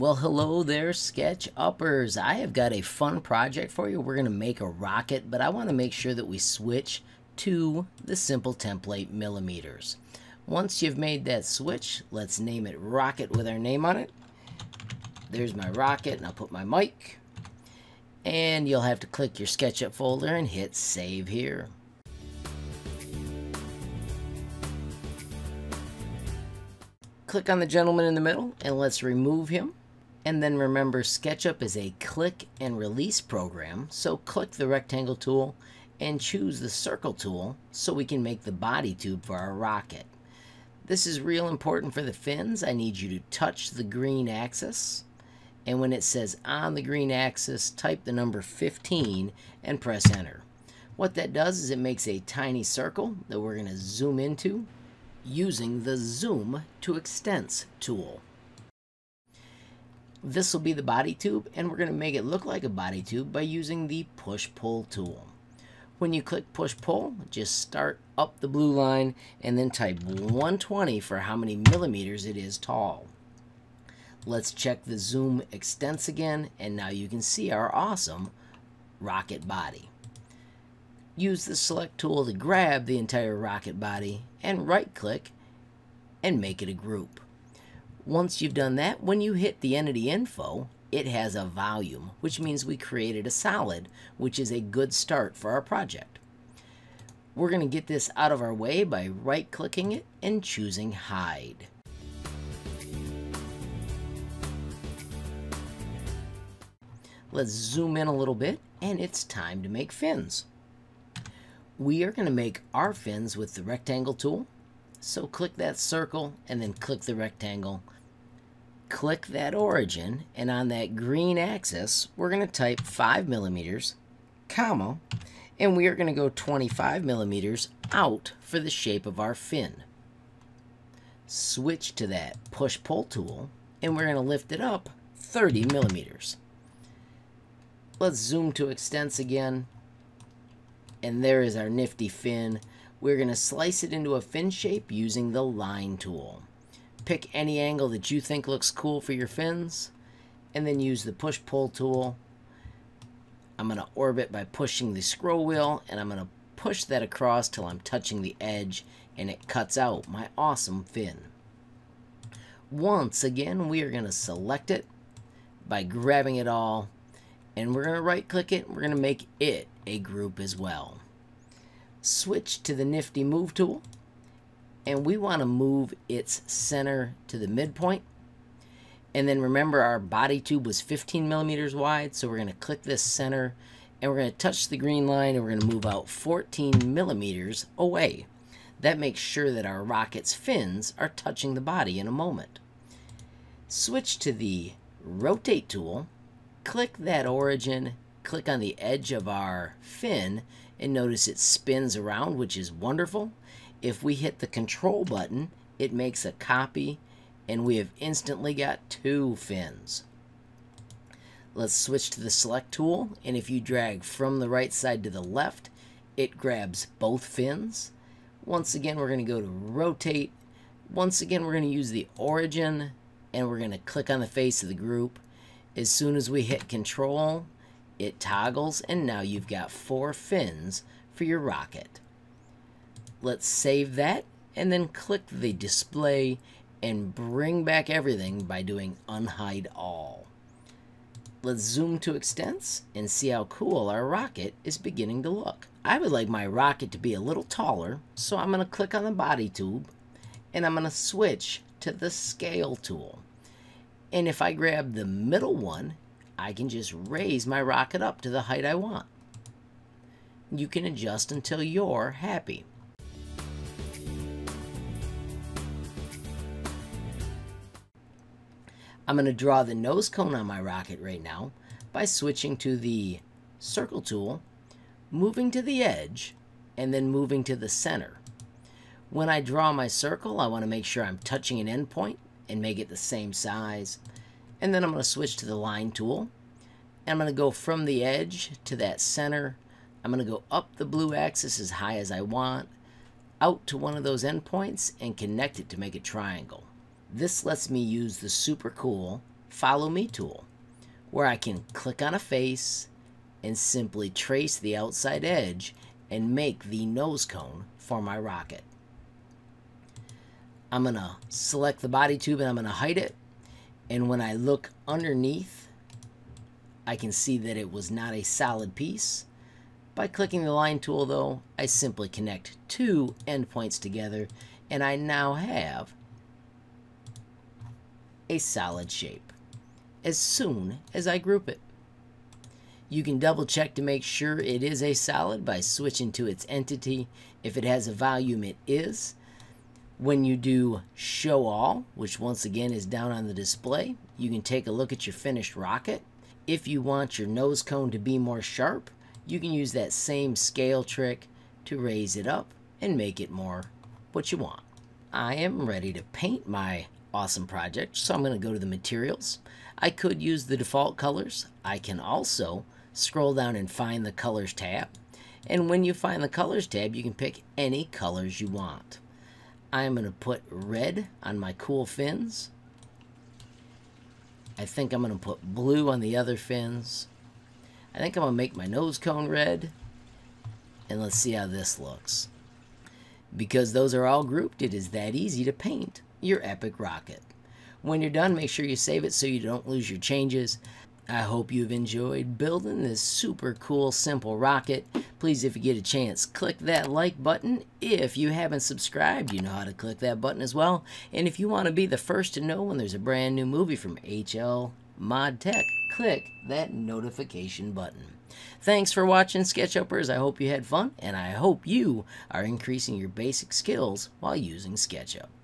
Well, hello there, Sketch Uppers. I have got a fun project for you. We're going to make a rocket, but I want to make sure that we switch to the simple template millimeters. Once you've made that switch, let's name it Rocket with our name on it. There's my rocket, and I'll put my mic. And you'll have to click your SketchUp folder and hit Save here. Click on the gentleman in the middle, and let's remove him. And then remember, SketchUp is a click and release program, so click the rectangle tool and choose the circle tool so we can make the body tube for our rocket. This is real important for the fins. I need you to touch the green axis, and when it says on the green axis, type the number 15 and press enter. What that does is it makes a tiny circle that we're going to zoom into using the Zoom to Extents tool. This will be the body tube, and we're going to make it look like a body tube by using the Push-Pull tool. When you click Push-Pull, just start up the blue line and then type 120 for how many millimeters it is tall. Let's check the Zoom Extents again, and now you can see our awesome rocket body. Use the Select tool to grab the entire rocket body and right-click and make it a group. Once you've done that, when you hit the entity info, it has a volume, which means we created a solid, which is a good start for our project. We're going to get this out of our way by right-clicking it and choosing Hide. Let's zoom in a little bit, and it's time to make fins. We are going to make our fins with the rectangle tool. So click that circle and then click the rectangle. Click that origin, and on that green axis, we're going to type 5 millimeters, comma, and we are going to go 25 millimeters out for the shape of our fin. Switch to that Push-Pull tool, and we're going to lift it up 30 millimeters. Let's zoom to Extents again. And there is our nifty fin. We're going to slice it into a fin shape using the Line tool. Pick any angle that you think looks cool for your fins, and then use the Push-Pull tool. I'm going to orbit by pushing the scroll wheel, and I'm going to push that across till I'm touching the edge, and it cuts out my awesome fin. Once again, we are going to select it by grabbing it all, and we're going to right-click it, and we're going to make it a group as well. Switch to the nifty Move tool, and we want to move its center to the midpoint. And then remember, our body tube was 15 millimeters wide, so we're going to click this center, and we're going to touch the green line, and we're going to move out 14 millimeters away. That makes sure that our rocket's fins are touching the body in a moment. Switch to the Rotate tool, click that origin, click on the edge of our fin, and notice it spins around, which is wonderful. If we hit the Control button, it makes a copy, and we have instantly got two fins. Let's switch to the Select tool, and if you drag from the right side to the left, it grabs both fins. Once again, we're going to go to Rotate. Once again, we're going to use the origin, and we're going to click on the face of the group. As soon as we hit Control, it toggles, and now you've got 4 fins for your rocket. Let's save that, and then click the display and bring back everything by doing Unhide All. Let's zoom to Extents and see how cool our rocket is beginning to look. I would like my rocket to be a little taller, so I'm going to click on the body tube, and I'm going to switch to the Scale tool. And if I grab the middle one, I can just raise my rocket up to the height I want. You can adjust until you're happy. I'm going to draw the nose cone on my rocket right now by switching to the Circle tool, moving to the edge, and then moving to the center. When I draw my circle, I want to make sure I'm touching an end point and make it the same size. And then I'm going to switch to the Line tool, and I'm going to go from the edge to that center. I'm going to go up the blue axis as high as I want, out to one of those endpoints, and connect it to make a triangle. This lets me use the super cool Follow Me tool, where I can click on a face and simply trace the outside edge and make the nose cone for my rocket. I'm going to select the body tube and I'm going to hide it. And when I look underneath, I can see that it was not a solid piece. By clicking the line tool though, I simply connect two endpoints together and I now have a solid shape as soon as I group it. You can double check to make sure it is a solid by switching to its entity. If it has a volume, it is. When you do show all, which once again is down on the display, you can take a look at your finished rocket. If you want your nose cone to be more sharp, you can use that same scale trick to raise it up and make it more what you want. I am ready to paint my awesome project, so I'm going to go to the materials. I could use the default colors. I can also scroll down and find the colors tab. And when you find the colors tab, you can pick any colors you want. I'm going to put red on my cool fins. I think I'm going to put blue on the other fins. I think I'm going to make my nose cone red. And let's see how this looks. Because those are all grouped, it is that easy to paint your epic rocket. When you're done, make sure you save it so you don't lose your changes. I hope you've enjoyed building this super cool, simple rocket. Please, if you get a chance, click that like button. If you haven't subscribed, you know how to click that button as well. And if you want to be the first to know when there's a brand new movie from HL Mod Tech, click that notification button. Thanks for watching, SketchUppers. I hope you had fun, and I hope you are increasing your basic skills while using SketchUp.